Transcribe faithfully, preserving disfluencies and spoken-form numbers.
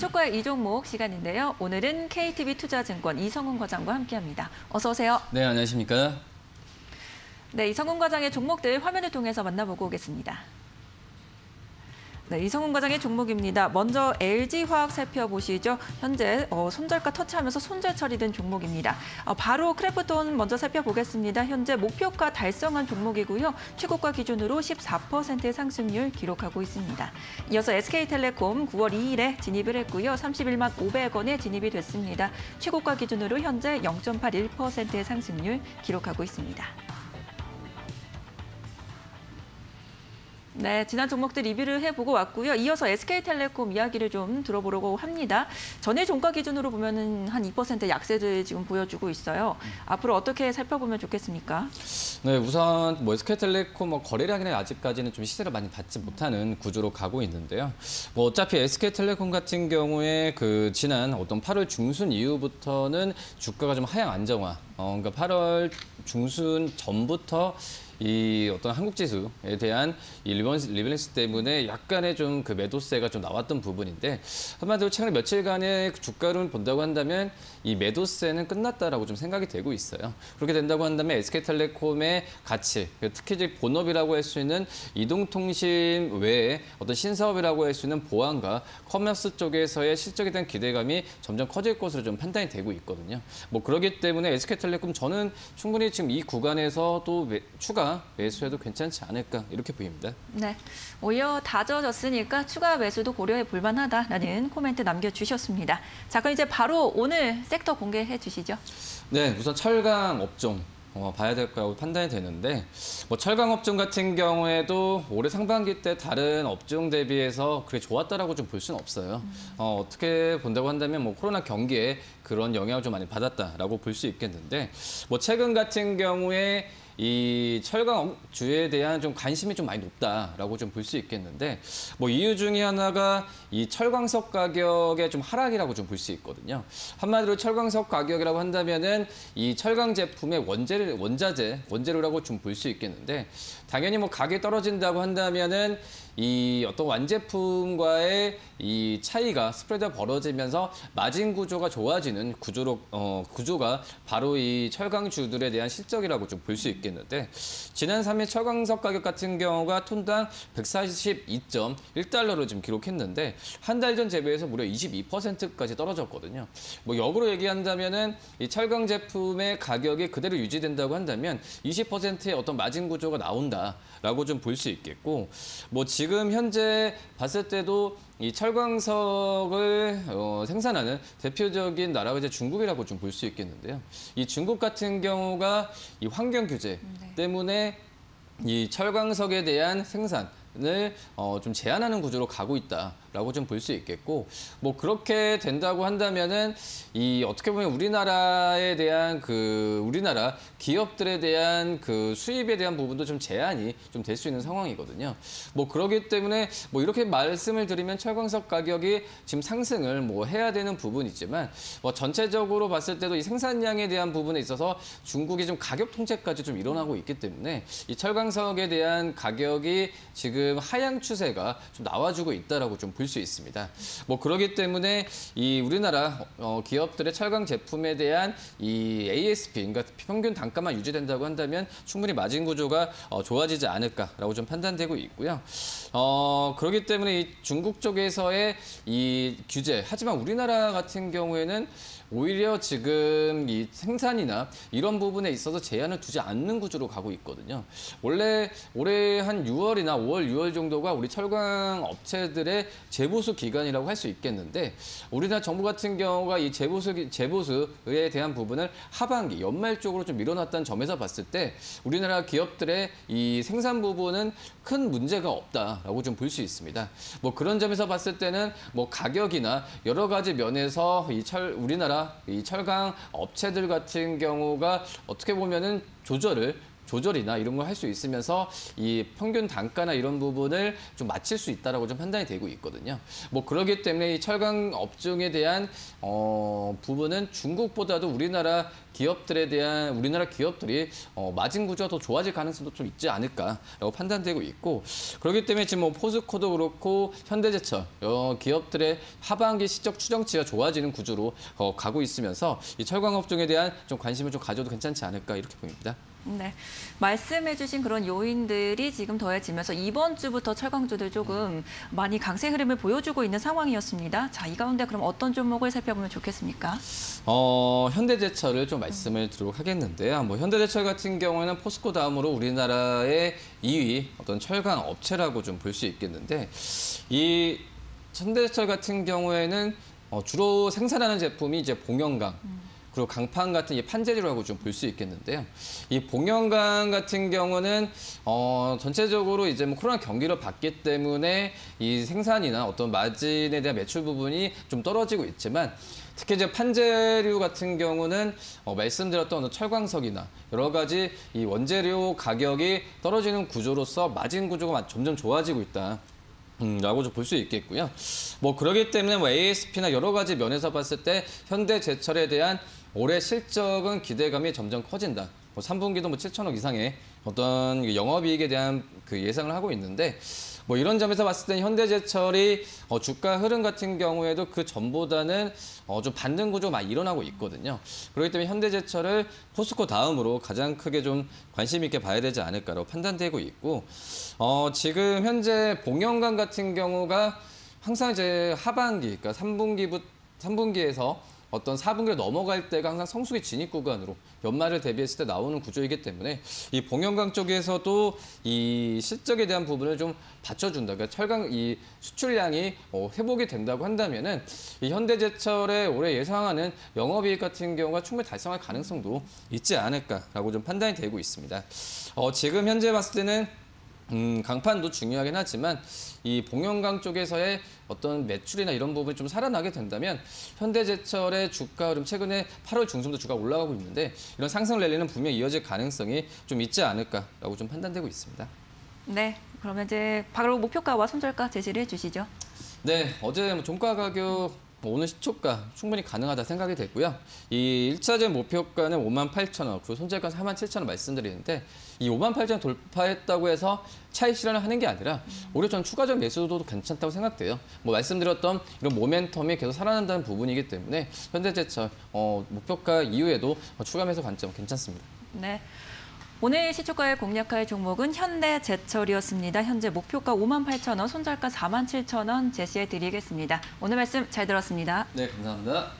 시초가의 이 종목 시간인데요. 오늘은 케이티비 투자증권 이성훈 과장과 함께합니다. 어서 오세요. 네, 안녕하십니까. 네, 이성훈 과장의 종목들 화면을 통해서 만나보고 오겠습니다. 네, 이성훈 과장의 종목입니다. 먼저 엘지화학 살펴보시죠. 현재 어, 손절가 터치하면서 손절 처리된 종목입니다. 어, 바로 크래프톤 먼저 살펴보겠습니다. 현재 목표가 달성한 종목이고요. 최고가 기준으로 십사 퍼센트의 상승률 기록하고 있습니다. 이어서 에스케이텔레콤 구월 이일에 진입을 했고요. 삼십일만 오백원에 진입이 됐습니다. 최고가 기준으로 현재 영점 팔일 퍼센트의 상승률 기록하고 있습니다. 네, 지난 종목들 리뷰를 해보고 왔고요. 이어서 에스케이텔레콤 이야기를 좀 들어보려고 합니다. 전일 종가 기준으로 보면은 한 이 퍼센트 약세를 지금 보여주고 있어요. 음. 앞으로 어떻게 살펴보면 좋겠습니까? 네, 우선 뭐 에스케이텔레콤 뭐 거래량이나 아직까지는 좀 시세를 많이 받지 못하는 구조로 가고 있는데요. 뭐 어차피 에스케이텔레콤 같은 경우에 그 지난 어떤 팔월 중순 이후부터는 주가가 좀 하향 안정화. 어, 그러니까 팔월 중순 전부터 이 어떤 한국 지수에 대한 이 리밸런스 때문에 약간의 좀 그 매도세가 좀 나왔던 부분인데, 한마디로 최근 며칠간의 주가를 본다고 한다면 이 매도세는 끝났다라고 좀 생각이 되고 있어요. 그렇게 된다고 한다면 에스케이텔레콤의 가치, 특히 이제 본업이라고 할 수 있는 이동통신 외에 어떤 신사업이라고 할 수 있는 보안과 커머스 쪽에서의 실적에 대한 기대감이 점점 커질 것으로 좀 판단이 되고 있거든요. 뭐 그러기 때문에 에스케이텔레콤 저는 충분히 지금 이 구간에서 또 추가 매수해도 괜찮지 않을까 이렇게 보입니다. 네, 오히려 다져졌으니까 추가 매수도 고려해 볼 만하다라는 코멘트 남겨주셨습니다. 자, 그럼 이제 바로 오늘 섹터 공개해 주시죠. 네, 우선 철강 업종 어, 봐야 될 거라고 판단이 되는데, 뭐 철강 업종 같은 경우에도 올해 상반기 때 다른 업종 대비해서 그렇게 좋았다라고 좀 볼 수는 없어요. 어, 어떻게 본다고 한다면 뭐 코로나 경기에 그런 영향을 좀 많이 받았다라고 볼 수 있겠는데, 뭐 최근 같은 경우에 이 철강 주에 대한 좀 관심이 좀 많이 높다라고 좀 볼 수 있겠는데, 뭐 이유 중에 하나가 이 철강석 가격의 좀 하락이라고 좀 볼 수 있거든요. 한마디로 철강석 가격이라고 한다면은 이 철강 제품의 원재료, 원자재, 원재료라고 좀 볼 수 있겠는데, 당연히 뭐 가격이 떨어진다고 한다면은 이 어떤 완제품과의 이 차이가 스프레드가 벌어지면서 마진 구조가 좋아지는 구조로 어, 구조가 바로 이 철강주들에 대한 실적이라고 좀 볼 수 있겠는데. 지난 삼일 철강석 가격 같은 경우가 톤당 백사십이 점 일 달러로 지금 기록했는데, 한 달 전 대비해서 무려 이십이 퍼센트까지 떨어졌거든요. 뭐 역으로 얘기한다면은 이 철강 제품의 가격이 그대로 유지된다고 한다면 이십 퍼센트의 어떤 마진 구조가 나온다라고 좀 볼 수 있겠고, 뭐 지금 현재 봤을 때도 이 철강석을 어, 생산하는 대표적인 나라가 이제 중국이라고 좀 볼 수 있겠는데요. 이 중국 같은 경우가 이 환경 규제 네. 때문에 이 철강석에 대한 생산을 어, 좀 제한하는 구조로 가고 있다라고 좀 볼 수 있겠고, 뭐 그렇게 된다고 한다면은 이 어떻게 보면 우리나라에 대한 그 우리나라 기업들에 대한 그 수입에 대한 부분도 좀 제한이 좀 될 수 있는 상황이거든요. 뭐 그러기 때문에 뭐 이렇게 말씀을 드리면 철광석 가격이 지금 상승을 뭐 해야 되는 부분이지만, 뭐 전체적으로 봤을 때도 이 생산량에 대한 부분에 있어서 중국이 좀 가격 통제까지 좀 일어나고 있기 때문에 이 철광석에 대한 가격이 지금 하향 추세가 좀 나와주고 있다라고 좀 볼 수 있습니다. 뭐 그러기 때문에 이 우리나라 어, 기업들의 철강 제품에 대한 이 에이에스피, 그러니까 평균 당 가만 유지된다고 한다면 충분히 마진 구조가 어, 좋아지지 않을까라고 좀 판단되고 있고요. 어, 그렇기 때문에 이 중국 쪽에서의 이 규제, 하지만 우리나라 같은 경우에는 오히려 지금 이 생산이나 이런 부분에 있어서 제한을 두지 않는 구조로 가고 있거든요. 원래 올해 한 유월이나 오월, 유월 정도가 우리 철강 업체들의 재보수 기간이라고 할 수 있겠는데, 우리나라 정부 같은 경우가 이 재보수, 재보수에 대한 부분을 하반기, 연말 쪽으로 좀 밀어놨다는 점에서 봤을 때 우리나라 기업들의 이 생산 부분은 큰 문제가 없다라고 좀 볼 수 있습니다. 뭐 그런 점에서 봤을 때는 뭐 가격이나 여러 가지 면에서 이 철, 우리나라 이 철강 업체들 같은 경우가 어떻게 보면은 조절을 조절이나 이런 걸 할 수 있으면서 이 평균 단가나 이런 부분을 좀 맞출 수 있다라고 좀 판단이 되고 있거든요. 뭐 그러기 때문에 이 철강 업종에 대한 어, 부분은 중국보다도 우리나라 기업들에 대한 우리나라 기업들이 어, 마진 구조가 더 좋아질 가능성도 좀 있지 않을까라고 판단되고 있고, 그렇기 때문에 지금 뭐 포스코도 그렇고 현대제철 어, 기업들의 하반기 실적 추정치가 좋아지는 구조로 어, 가고 있으면서 이 철강 업종에 대한 좀 관심을 좀 가져도 괜찮지 않을까 이렇게 보입니다. 네, 말씀해주신 그런 요인들이 지금 더해지면서 이번 주부터 철강주들 조금 많이 강세 흐름을 보여주고 있는 상황이었습니다. 자, 이 가운데 그럼 어떤 종목을 살펴보면 좋겠습니까? 어, 현대제철을 좀 말씀을 드리도록 하겠는데요. 뭐 현대제철 같은 경우에는 포스코 다음으로 우리나라의 이 위 어떤 철강 업체라고 좀 볼 수 있겠는데, 이 현대제철 같은 경우에는 어, 주로 생산하는 제품이 이제 봉영강. 음. 그리고 강판 같은 이 판재료라고 좀 볼 수 있겠는데요. 이 봉영강 같은 경우는 어 전체적으로 이제 뭐 코로나 경기를 봤기 때문에 이 생산이나 어떤 마진에 대한 매출 부분이 좀 떨어지고 있지만, 특히 이제 판재류 같은 경우는 어, 말씀드렸던 철광석이나 여러 가지 이 원재료 가격이 떨어지는 구조로서 마진 구조가 점점 좋아지고 있다. 음, 라고 좀 볼 수 있겠고요. 뭐 그러기 때문에 뭐 에이에스피나 여러 가지 면에서 봤을 때 현대제철에 대한 올해 실적은 기대감이 점점 커진다. 뭐 삼 분기도 뭐 칠천억 이상의 어떤 영업이익에 대한 그 예상을 하고 있는데, 뭐 이런 점에서 봤을 때 현대제철이 어, 주가 흐름 같은 경우에도 그 전보다는 어, 좀 반등 구조가 많이 일어나고 있거든요. 그렇기 때문에 현대제철을 포스코 다음으로 가장 크게 좀 관심 있게 봐야 되지 않을까로 판단되고 있고, 어, 지금 현재 봉영강 같은 경우가 항상 이제 하반기, 그러니까 삼 분기부, 삼 분기에서 어떤 사 분기로 넘어갈 때가 항상 성수기 진입 구간으로 연말을 대비했을 때 나오는 구조이기 때문에 이 봉영강 쪽에서도 이 실적에 대한 부분을 좀 받쳐준다. 그러니까 철강 이 수출량이 어, 회복이 된다고 한다면은 이 현대제철의 올해 예상하는 영업이익 같은 경우가 충분히 달성할 가능성도 있지 않을까라고 좀 판단이 되고 있습니다. 어, 지금 현재 봤을 때는 음, 강판도 중요하긴 하지만 이 봉영강 쪽에서의 어떤 매출이나 이런 부분이 좀 살아나게 된다면 현대제철의 주가 흐름 최근에 팔월 중순도 주가 올라가고 있는데 이런 상승 랠리는 분명히 이어질 가능성이 좀 있지 않을까라고 좀 판단되고 있습니다. 네, 그러면 이제 바로 목표가와 손절가 제시를 해주시죠. 네, 어제 종가 가격 오늘 시초가 충분히 가능하다 생각이 됐고요. 이 일 차전 목표가는 오만 팔천 원, 그리고 손절가는 사만 칠천 원 말씀드리는데 이 오만 팔천 원 돌파했다고 해서 차익 실현을 하는 게 아니라 오히려 저는 추가적 매수도 괜찮다고 생각돼요. 뭐 말씀드렸던 이런 모멘텀이 계속 살아난다는 부분이기 때문에 현대제철 어, 목표가 이후에도 추가 매수 관점 괜찮습니다. 네. 오늘 시초가에 공략할 종목은 현대제철이었습니다. 현재 목표가 오만 팔천 원, 손절가 사만 칠천 원 제시해 드리겠습니다. 오늘 말씀 잘 들었습니다. 네, 감사합니다.